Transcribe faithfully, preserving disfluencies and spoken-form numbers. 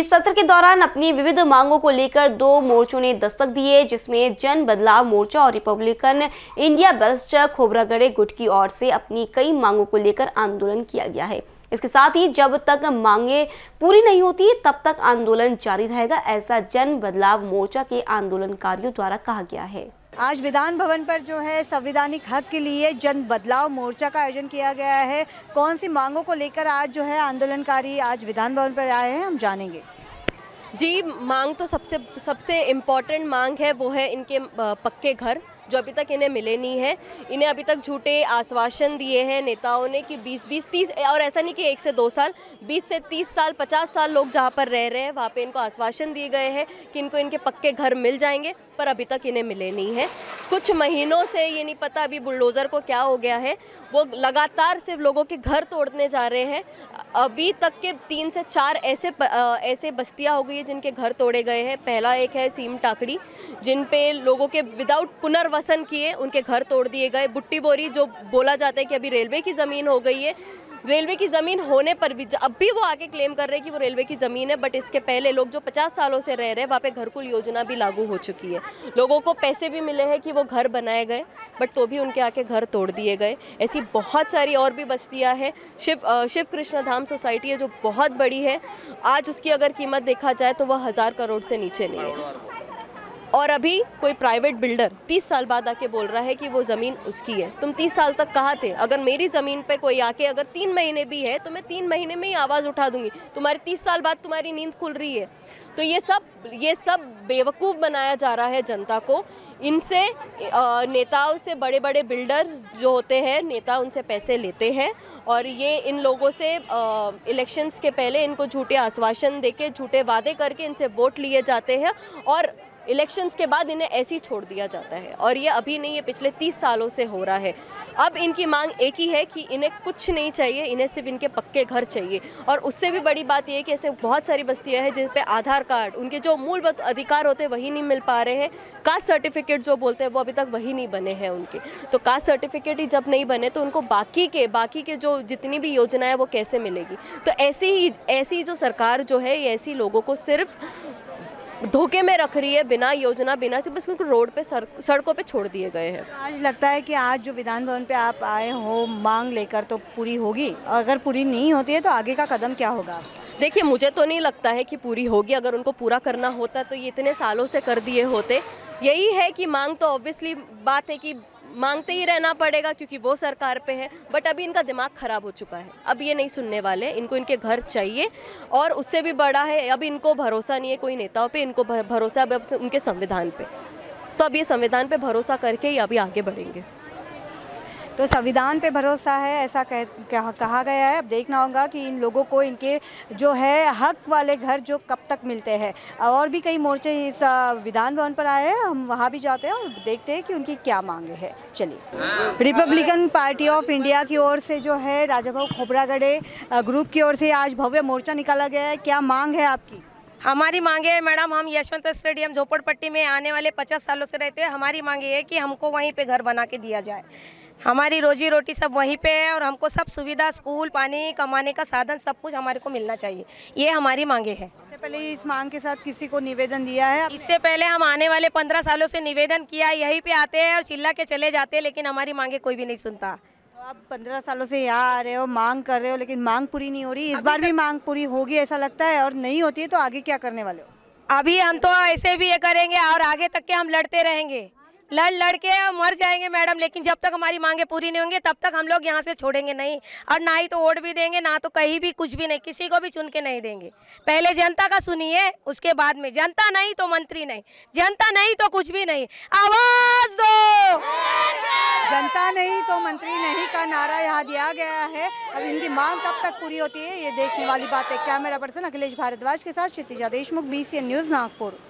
इस सत्र के दौरान अपनी विविध मांगों को लेकर दो मोर्चों ने दस्तक दिए, जिसमें जन बदलाव मोर्चा और रिपब्लिकन इंडिया बस्टर खोब्रागड़े गुट की ओर से अपनी कई मांगों को लेकर आंदोलन किया गया है। इसके साथ ही जब तक मांगे पूरी नहीं होती तब तक आंदोलन जारी रहेगा, ऐसा जन बदलाव मोर्चा के आंदोलनकारियों द्वारा कहा गया है। आज विधान भवन पर जो है संवैधानिक हक के लिए जन बदलाव मोर्चा का आयोजन किया गया है। कौन सी मांगों को लेकर आज जो है आंदोलनकारी आज विधान भवन पर आए हैं, हम जानेंगे। जी, मांग तो सबसे सबसे इम्पॉर्टेंट मांग है, वो है इनके पक्के घर जो अभी तक इन्हें मिले नहीं है। इन्हें अभी तक झूठे आश्वासन दिए हैं नेताओं ने कि बीस बीस तीस, और ऐसा नहीं कि एक से दो साल, बीस से तीस साल, पचास साल लोग जहां पर रह रहे हैं वहां पे इनको आश्वासन दिए गए हैं कि इनको इनके पक्के घर मिल जाएंगे, पर अभी तक इन्हें मिले नहीं है। कुछ महीनों से ये नहीं पता अभी बुलडोज़र को क्या हो गया है, वो लगातार सिर्फ लोगों के घर तोड़ने जा रहे हैं। अभी तक के तीन से चार ऐसे ऐसे बस्तियाँ हो गई है जिनके घर तोड़े गए हैं। पहला एक है सीम टाकड़ी, जिन पे लोगों के विदाउट पुनर्वास पसंद किए उनके घर तोड़ दिए गए। बुट्टी बोरी जो बोला जाता है कि अभी रेलवे की ज़मीन हो गई है, रेलवे की ज़मीन होने पर भी अब भी वो आके क्लेम कर रहे हैं कि वो रेलवे की ज़मीन है, बट इसके पहले लोग जो पचास सालों से रह रहे हैं वहाँ पे घरकुल योजना भी लागू हो चुकी है। लोगों को पैसे भी मिले हैं कि वो घर बनाए गए, बट तो भी उनके आके घर तोड़ दिए गए। ऐसी बहुत सारी और भी बस्तियाँ हैं। शिव शिव कृष्ण धाम सोसाइटी है जो बहुत बड़ी है, आज उसकी अगर कीमत देखा जाए तो वह हज़ार करोड़ से नीचे नहीं है, और अभी कोई प्राइवेट बिल्डर तीस साल बाद आके बोल रहा है कि वो ज़मीन उसकी है। तुम तीस साल तक कहाँ थे? अगर मेरी ज़मीन पे कोई आके अगर तीन महीने भी है तो मैं तीन महीने में ही आवाज़ उठा दूंगी। तुम्हारी तीस साल बाद तुम्हारी नींद खुल रही है। तो ये सब ये सब बेवकूफ़ बनाया जा रहा है जनता को। इनसे नेताओं से, बड़े बड़े बिल्डर्स जो होते हैं नेता, उनसे पैसे लेते हैं और ये इन लोगों से इलेक्शंस के पहले इनको झूठे आश्वासन दे के, झूठे वादे करके इनसे वोट लिए जाते हैं और इलेक्शंस के बाद इन्हें ऐसे ही छोड़ दिया जाता है। और ये अभी नहीं, ये पिछले तीस सालों से हो रहा है। अब इनकी मांग एक ही है कि इन्हें कुछ नहीं चाहिए, इन्हें सिर्फ इनके पक्के घर चाहिए। और उससे भी बड़ी बात यह है कि ऐसे बहुत सारी बस्तियां हैं जिन पे आधार कार्ड, उनके जो मूलभूत अधिकार होते हैं वही नहीं मिल पा रहे हैं। कास्ट सर्टिफिकेट जो बोलते हैं वो अभी तक वही नहीं बने हैं उनके। तो कास्ट सर्टिफिकेट ही जब नहीं बने तो उनको बाकी के बाकी के जो जितनी भी योजना है वो कैसे मिलेगी? तो ऐसी ही ऐसी जो सरकार जो है ये ऐसी लोगों को सिर्फ धोखे में रख रही है, बिना योजना, बिना सिर्फ बस उनको रोड पे सर, सड़कों पे छोड़ दिए गए हैं। आज लगता है कि आज जो विधान भवन पे आप आए हो मांग लेकर तो पूरी होगी, और अगर पूरी नहीं होती है तो आगे का कदम क्या होगा? देखिए, मुझे तो नहीं लगता है कि पूरी होगी। अगर उनको पूरा करना होता तो ये इतने सालों से कर दिए होते। यही है कि मांग तो ऑब्वियसली बात है कि मांगते ही रहना पड़ेगा क्योंकि वो सरकार पे है, बट अभी इनका दिमाग ख़राब हो चुका है। अब ये नहीं सुनने वाले, इनको इनके घर चाहिए। और उससे भी बड़ा है, अब इनको भरोसा नहीं है कोई नेताओं पे, इनको भरोसा अब उनके संविधान पे। तो अब ये संविधान पे भरोसा करके ही अभी आगे बढ़ेंगे। तो संविधान पे भरोसा है ऐसा कह, कह, कहा गया है। अब देखना होगा कि इन लोगों को इनके जो है हक वाले घर जो कब तक मिलते हैं। और भी कई मोर्चे इस विधान भवन पर आए हैं, हम वहाँ भी जाते हैं और देखते हैं कि उनकी क्या मांगे हैं। चलिए, रिपब्लिकन पार्टी ऑफ इंडिया की ओर से जो है राजा भाऊ खोब्रागड़े ग्रुप की ओर से आज भव्य मोर्चा निकाला गया है। क्या मांग है आपकी? हमारी मांगे है मैडम, हम यशवंत स्टेडियम झोपड़पट्टी में आने वाले पचास सालों से रहते हैं। हमारी मांग ये है कि हमको वहीं पे घर बना के दिया जाए। हमारी रोजी रोटी सब वहीं पे है और हमको सब सुविधा, स्कूल, पानी, कमाने का साधन, सब कुछ हमारे को मिलना चाहिए। ये हमारी मांगे हैं। इससे पहले इस मांग के साथ किसी को निवेदन दिया है? इससे पहले हम आने वाले पंद्रह सालों से निवेदन किया, यहीं पर आते हैं और चिल्ला के चले जाते हैं, लेकिन हमारी मांगे कोई भी नहीं सुनता। आप पंद्रह सालों से यहाँ आ रहे हो, मांग कर रहे हो, लेकिन मांग पूरी नहीं हो रही। इस बार भी मांग पूरी होगी ऐसा लगता है? और नहीं होती है तो आगे क्या करने वाले हो? अभी हम तो ऐसे भी ये करेंगे और आगे तक के हम लड़ते रहेंगे, लड़ लड़ के मर जाएंगे मैडम। लेकिन जब तक हमारी मांगे पूरी नहीं होंगी तब तक हम लोग यहाँ से छोड़ेंगे नहीं, और ना ही तो वोट भी देंगे, ना तो कहीं भी कुछ भी नहीं, किसी को भी चुन के नहीं देंगे। पहले जनता का सुनिए, उसके बाद में जनता नहीं तो मंत्री नहीं, जनता नहीं तो कुछ भी नहीं। आवाज दो, जनता नहीं तो मंत्री नहीं का नारा यहाँ दिया गया है। अब इनकी मांग कब तक पूरी होती है ये देखने वाली बात है। कैमरा पर्सन अखिलेश भारद्वाज के साथ Kshitija Deshmukh, B C N news Nagpur.